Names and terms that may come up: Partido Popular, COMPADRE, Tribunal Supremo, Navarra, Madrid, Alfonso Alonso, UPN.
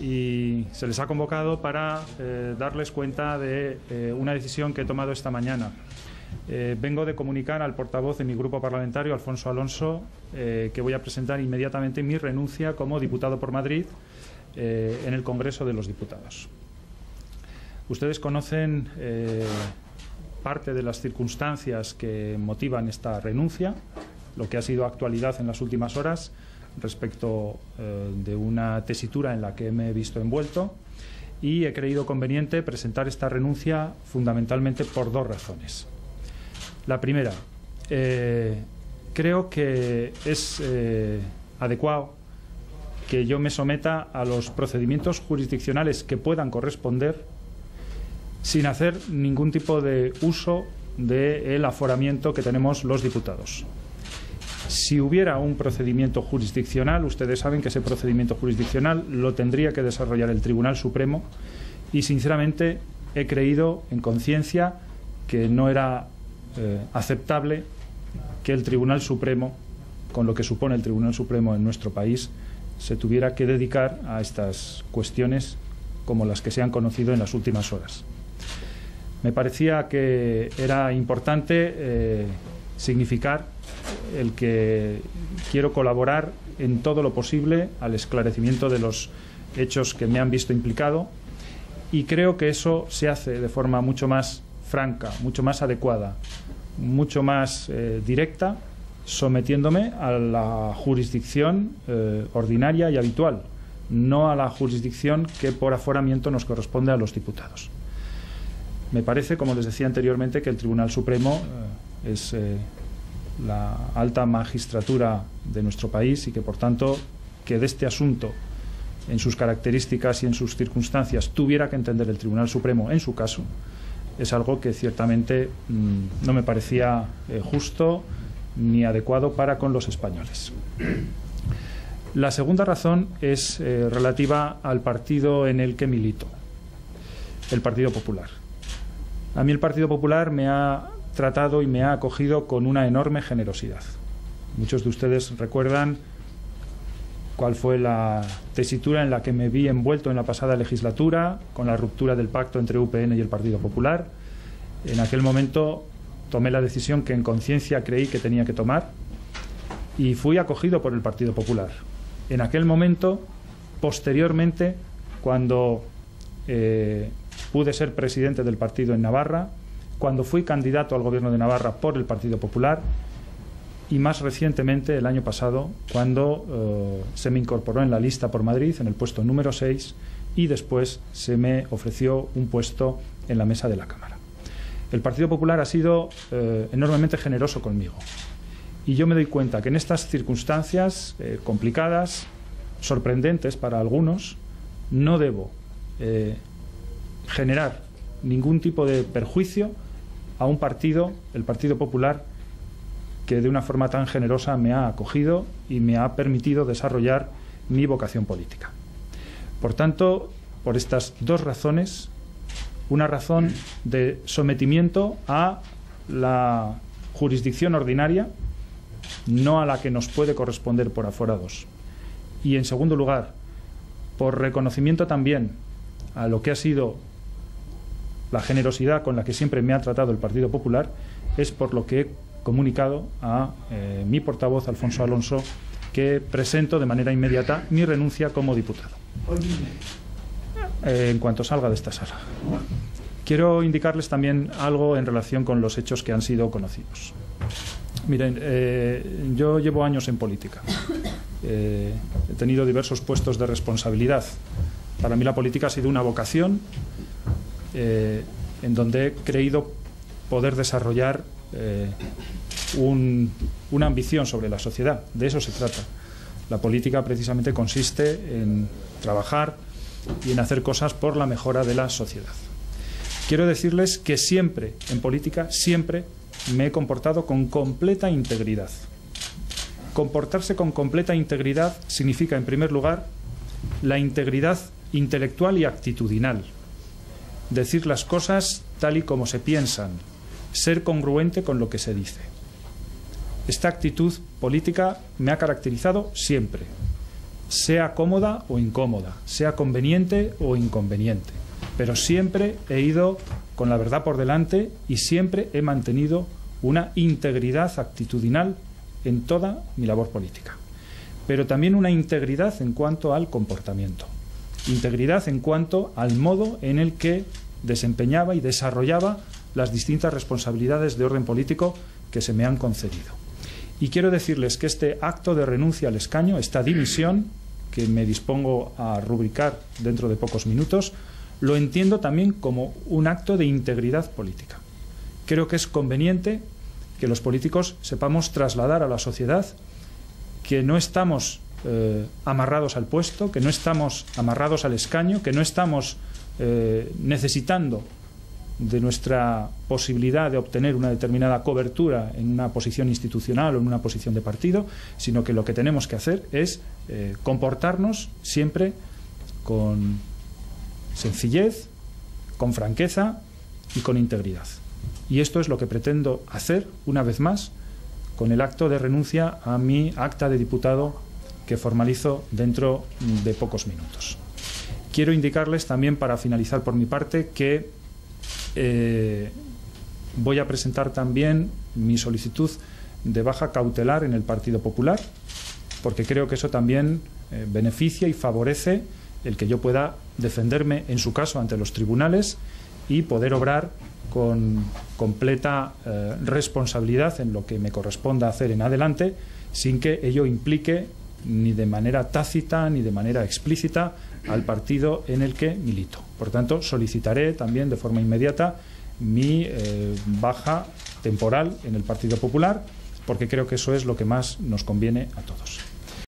y se les ha convocado para darles cuenta de una decisión que he tomado esta mañana. Vengo de comunicar al portavoz de mi grupo parlamentario, Alfonso Alonso, que voy a presentar inmediatamente mi renuncia como diputado por Madrid en el Congreso de los Diputados. Ustedes conocen parte de las circunstancias que motivan esta renuncia, lo que ha sido actualidad en las últimas horas respecto de una tesitura en la que me he visto envuelto, y he creído conveniente presentar esta renuncia fundamentalmente por dos razones. La primera, creo que es adecuado que yo me someta a los procedimientos jurisdiccionales que puedan corresponder sin hacer ningún tipo de uso del aforamiento que tenemos los diputados. Si hubiera un procedimiento jurisdiccional, ustedes saben que ese procedimiento jurisdiccional lo tendría que desarrollar el Tribunal Supremo, y sinceramente he creído en conciencia que no era aceptable que el Tribunal Supremo, con lo que supone el Tribunal Supremo en nuestro país, se tuviera que dedicar a estas cuestiones como las que se han conocido en las últimas horas. Me parecía que era importante significar el que quiero colaborar en todo lo posible al esclarecimiento de los hechos que me han visto implicado, y creo que eso se hace de forma mucho más franca, mucho más adecuada, mucho más directa, sometiéndome a la jurisdicción ordinaria y habitual, no a la jurisdicción que por aforamiento nos corresponde a los diputados. Me parece, como les decía anteriormente, que el Tribunal Supremo es la alta magistratura de nuestro país, y que por tanto que de este asunto, en sus características y en sus circunstancias, tuviera que entender el Tribunal Supremo en su caso, es algo que ciertamente no me parecía justo ni adecuado para con los españoles. La segunda razón es relativa al partido en el que milito, el Partido Popular. A mí el Partido Popular me ha tratado y me ha acogido con una enorme generosidad. Muchos de ustedes recuerdan cuál fue la tesitura en la que me vi envuelto en la pasada legislatura, con la ruptura del pacto entre UPN y el Partido Popular. En aquel momento tomé la decisión que en conciencia creí que tenía que tomar, y fui acogido por el Partido Popular. En aquel momento, posteriormente, cuando pude ser presidente del partido en Navarra, cuando fui candidato al gobierno de Navarra por el Partido Popular, y más recientemente, el año pasado, cuando se me incorporó en la lista por Madrid, en el puesto número 6, y después se me ofreció un puesto en la mesa de la Cámara. El Partido Popular ha sido enormemente generoso conmigo, y yo me doy cuenta que en estas circunstancias complicadas, sorprendentes para algunos, no debo generar ningún tipo de perjuicio a un partido, el Partido Popular, que de una forma tan generosa me ha acogido y me ha permitido desarrollar mi vocación política. Por tanto, por estas dos razones, una razón de sometimiento a la jurisdicción ordinaria, no a la que nos puede corresponder por aforados, y en segundo lugar, por reconocimiento también a lo que ha sido la generosidad con la que siempre me ha tratado el Partido Popular, es por lo que he comunicado a mi portavoz, Alfonso Alonso, que presento de manera inmediata mi renuncia como diputado, en cuanto salga de esta sala. Quiero indicarles también algo en relación con los hechos que han sido conocidos. Miren, yo llevo años en política. He tenido diversos puestos de responsabilidad. Para mí la política ha sido una vocación, en donde he creído poder desarrollar una ambición sobre la sociedad. De eso se trata. La política precisamente consiste en trabajar y en hacer cosas por la mejora de la sociedad. Quiero decirles que siempre, en política, siempre me he comportado con completa integridad. Comportarse con completa integridad significa, en primer lugar, la integridad intelectual y actitudinal. Decir las cosas tal y como se piensan, ser congruente con lo que se dice. Esta actitud política me ha caracterizado siempre. sea cómoda o incómoda, sea conveniente o inconveniente. Pero siempre he ido con la verdad por delante y siempre he mantenido una integridad actitudinal en toda mi labor política. Pero también una integridad en cuanto al comportamiento. Integridad en cuanto al modo en el que desempeñaba y desarrollaba las distintas responsabilidades de orden político que se me han concedido. Y quiero decirles que este acto de renuncia al escaño, esta dimisión, que me dispongo a rubricar dentro de pocos minutos, lo entiendo también como un acto de integridad política. Creo que es conveniente que los políticos sepamos trasladar a la sociedad que no estamos amarrados al puesto, que no estamos amarrados al escaño, que no estamos necesitando de nuestra posibilidad de obtener una determinada cobertura en una posición institucional o en una posición de partido, sino que lo que tenemos que hacer es comportarnos siempre con sencillez, con franqueza y con integridad. Y esto es lo que pretendo hacer, una vez más, con el acto de renuncia a mi acta de diputado que formalizo dentro de pocos minutos. Quiero indicarles también, para finalizar por mi parte, que voy a presentar también mi solicitud de baja cautelar en el Partido Popular, porque creo que eso también beneficia y favorece el que yo pueda defenderme, en su caso, ante los tribunales y poder obrar con completa responsabilidad en lo que me corresponda hacer en adelante, sin que ello implique ni de manera tácita ni de manera explícita al partido en el que milito. Por tanto, solicitaré también de forma inmediata mi baja temporal en el Partido Popular, porque creo que eso es lo que más nos conviene a todos.